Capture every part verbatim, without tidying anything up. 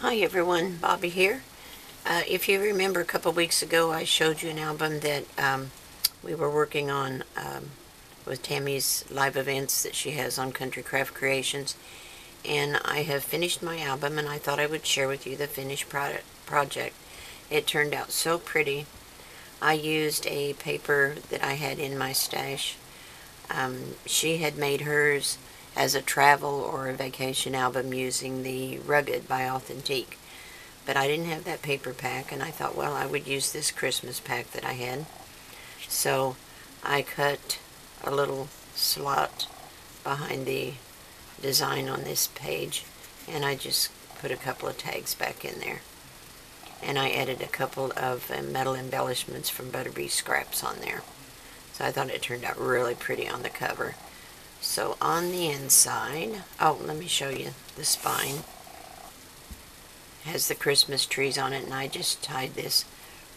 Hi everyone, Bobby here. Uh, if you remember, a couple weeks ago I showed you an album that um, we were working on um, with Tammy's live events that she has on Country Craft Creations, and I have finished my album, and I thought I would share with you the finished product project. It turned out so pretty. I used a paper that I had in my stash. Um, she had made hers as a travel or a vacation album using the Rugged by Authentique. But I didn't have that paper pack, and I thought, well, I would use this Christmas pack that I had. So I cut a little slot behind the design on this page, and I just put a couple of tags back in there. And I added a couple of uh, metal embellishments from Butterbee Scraps on there. So I thought it turned out really pretty on the cover. So on the inside, oh, let me show you the spine. It has the Christmas trees on it, and I just tied this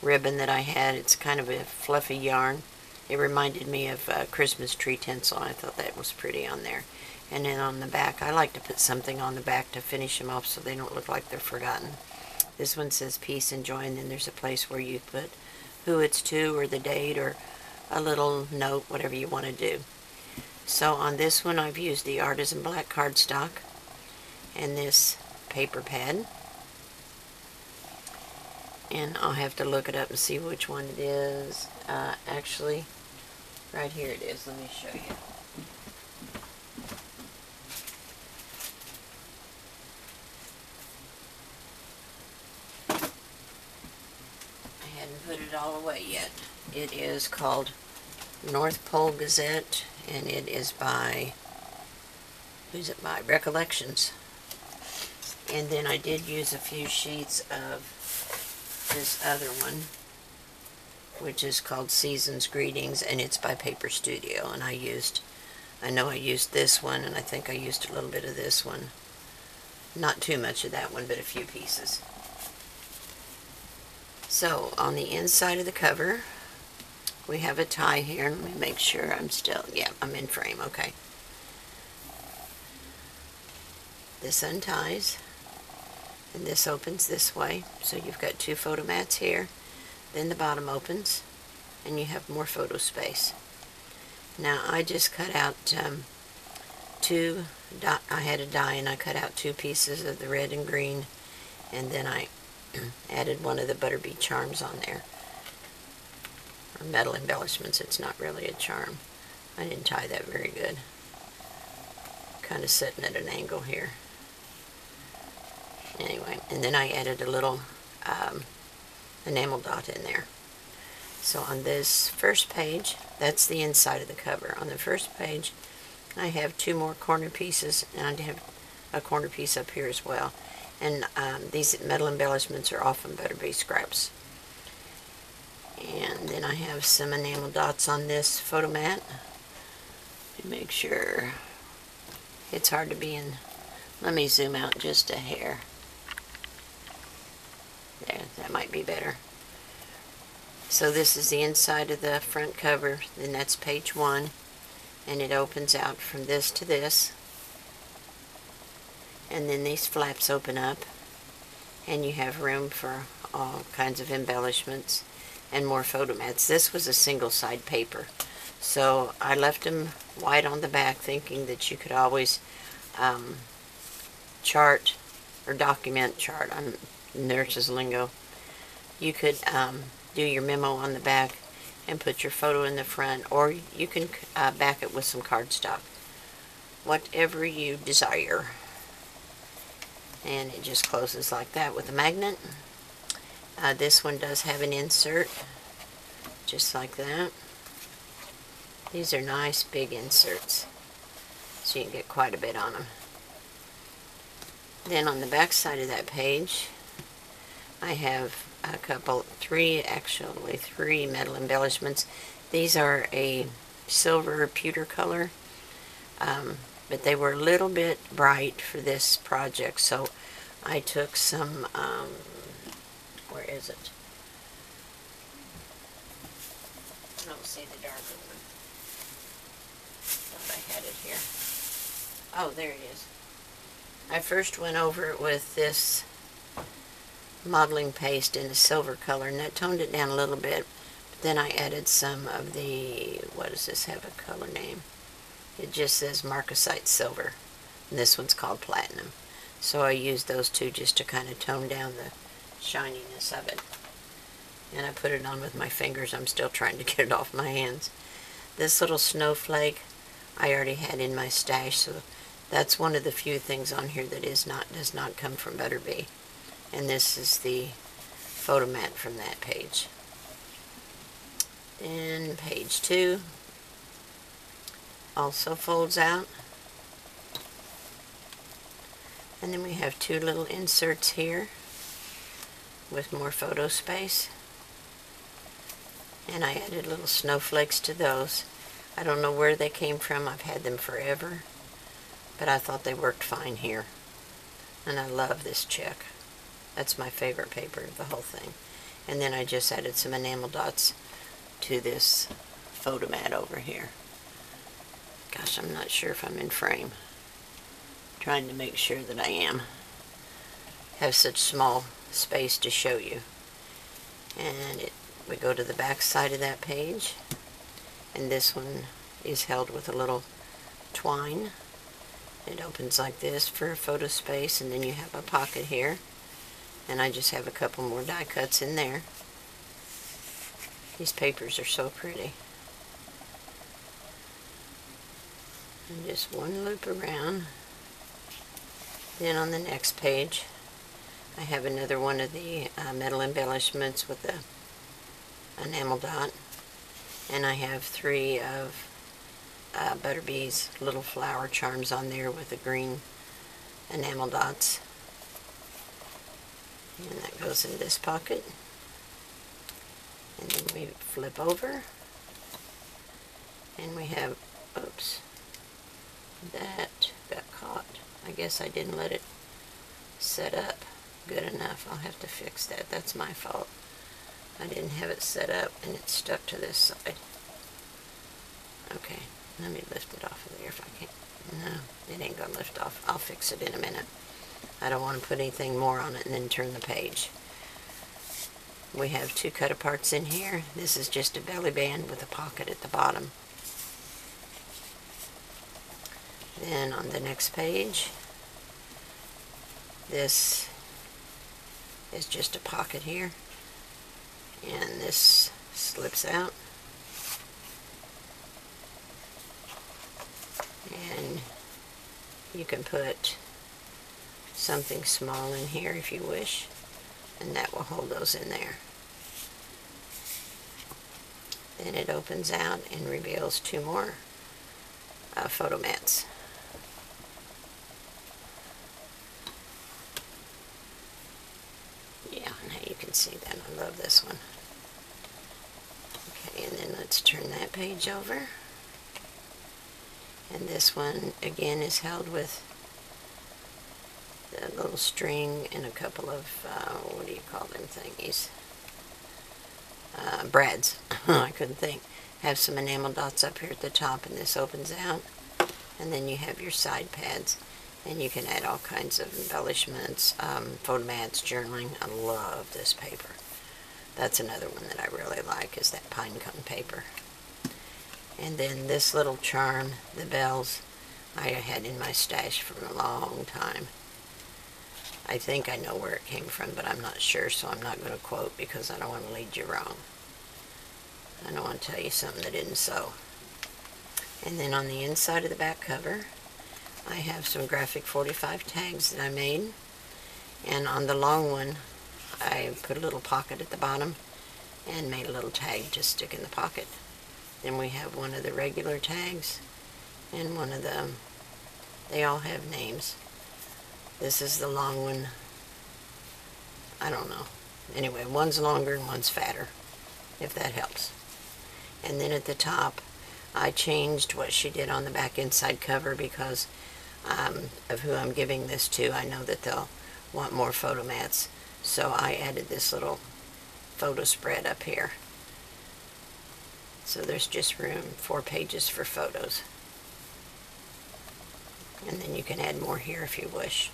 ribbon that I had. It's kind of a fluffy yarn. It reminded me of uh, Christmas tree tinsel. I thought that was pretty on there. And then on the back, I like to put something on the back to finish them off so they don't look like they're forgotten. This one says peace and joy, and then there's a place where you put who it's to or the date or a little note, whatever you want to do. So on this one, I've used the Artisan Black cardstock and this paper pad. And I'll have to look it up and see which one it is. Uh, actually, right here it is. Let me show you. I hadn't put it all away yet. It is called North Pole Gazette, and it is by, who's it by? Recollections. And then I did use a few sheets of this other one, which is called Season's Greetings, and it's by Paper Studio. And I used, I know I used this one, and I think I used a little bit of this one. Not too much of that one, but a few pieces. So, on the inside of the cover, we have a tie here, and let me make sure I'm still, yeah, I'm in frame, okay. This unties, and this opens this way, so you've got two photomats here, then the bottom opens, and you have more photo space. Now, I just cut out um, two, dot, I had a die, and I cut out two pieces of the red and green, and then I added one of the Butterbee charms on there. Or metal embellishments, it's not really a charm. I didn't tie that very good. Kind of sitting at an angle here. Anyway, and then I added a little um, enamel dot in there. So on this first page, that's the inside of the cover. On the first page, I have two more corner pieces, and I have a corner piece up here as well. And um, these metal embellishments are all from Butterbee Scraps. And then I have some enamel dots on this photo mat. Make sure it's hard to be in. Let me zoom out just a hair. There, that might be better. So this is the inside of the front cover. Then that's page one. And it opens out from this to this. And then these flaps open up. And you have room for all kinds of embellishments and more photomats. This was a single side paper, so I left them white on the back, thinking that you could always um, chart or document chart. I'm nurse's lingo. You could um, do your memo on the back and put your photo in the front, or you can uh, back it with some cardstock, whatever you desire. And it just closes like that with a magnet. Uh, this one does have an insert, just like that. These are nice big inserts, so you can get quite a bit on them. Then on the back side of that page, I have a couple, three actually, three metal embellishments. These are a silver pewter color, um, but they were a little bit bright for this project, so I took some... Um, Where is it? I don't see the darker one. Thought I had it here. Oh, there it is. I first went over it with this modeling paste in a silver color, and that toned it down a little bit. But then I added some of the, what does this have a color name? It just says marcasite silver, and this one's called platinum. So I used those two just to kind of tone down the shininess of it. And I put it on with my fingers. I'm still trying to get it off my hands. This little snowflake I already had in my stash, so that's one of the few things on here that is not does not come from Butterbee. And this is the photomat from that page. Then page two also folds out. And then we have two little inserts here with more photo space. And I added little snowflakes to those. I don't know where they came from. I've had them forever. But I thought they worked fine here. And I love this check. That's my favorite paper of the whole thing. And then I just added some enamel dots to this photomat over here. Gosh, I'm not sure if I'm in frame. I'm trying to make sure that I am. I have such small space to show you. And it, we go to the back side of that page. And this one is held with a little twine. It opens like this for a photo space, and then you have a pocket here. And I just have a couple more die cuts in there. These papers are so pretty. And just one loop around. Then on the next page, I have another one of the uh, metal embellishments with the enamel dot. And I have three of uh, Butterbee's little flower charms on there with the green enamel dots. And that goes in this pocket. And then we flip over. And we have, oops, that got caught. I guess I didn't let it set up good enough. I'll have to fix that. That's my fault. I didn't have it set up and it stuck to this side. Okay, let me lift it off of there if I can. No, it ain't gonna lift off. I'll fix it in a minute. I don't want to put anything more on it and then turn the page. We have two cut-aparts in here. This is just a belly band with a pocket at the bottom. Then on the next page, this is just a pocket here. And this slips out. And you can put something small in here if you wish, and that will hold those in there. Then it opens out and reveals two more uh, photomats. Yeah, now you can see that. I love this one. Okay, and then let's turn that page over. And this one again is held with a little string and a couple of, uh, what do you call them thingies? Uh, brads. I couldn't think. Have some enamel dots up here at the top, and this opens out. And then you have your side pads, and you can add all kinds of embellishments, um, photomats, journaling. I love this paper. That's another one that I really like, is that pine cone paper. And then this little charm, the bells, I had in my stash for a long time. I think I know where it came from, but I'm not sure, so I'm not going to quote because I don't want to lead you wrong. I don't want to tell you something that isn't so. And then on the inside of the back cover, I have some Graphic forty-five tags that I made. And on the long one, I put a little pocket at the bottom and made a little tag to stick in the pocket. Then we have one of the regular tags and one of the, they all have names. This is the long one. I don't know. Anyway, one's longer and one's fatter, if that helps. And then at the top, I changed what she did on the back inside cover because um, of who I'm giving this to. I know that they'll want more photomats, so I added this little photo spread up here. So there's just room, four pages for photos. And then you can add more here if you wish.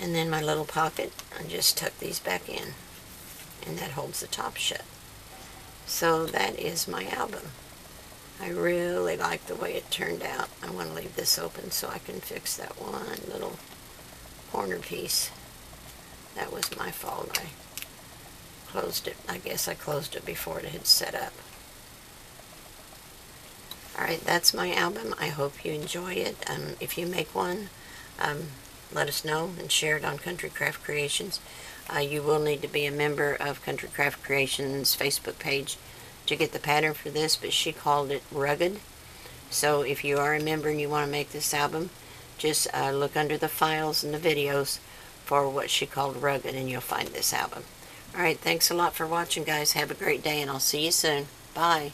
and then my little pocket, I just tuck these back in, and that holds the top shut. So that is my album. I really like the way it turned out. I want to leave this open so I can fix that one little corner piece. That was my fault. I closed it. I guess I closed it before it had set up. Alright, that's my album. I hope you enjoy it. Um, if you make one, um, let us know and share it on Country Craft Creations. Uh, you will need to be a member of Country Craft Creations Facebook page to get the pattern for this, but she called it rugged. So if you are a member and you want to make this album, just uh, look under the files and the videos for what she called rugged, and you'll find this album. Alright, thanks a lot for watching, guys. Have a great day, and I'll see you soon. Bye.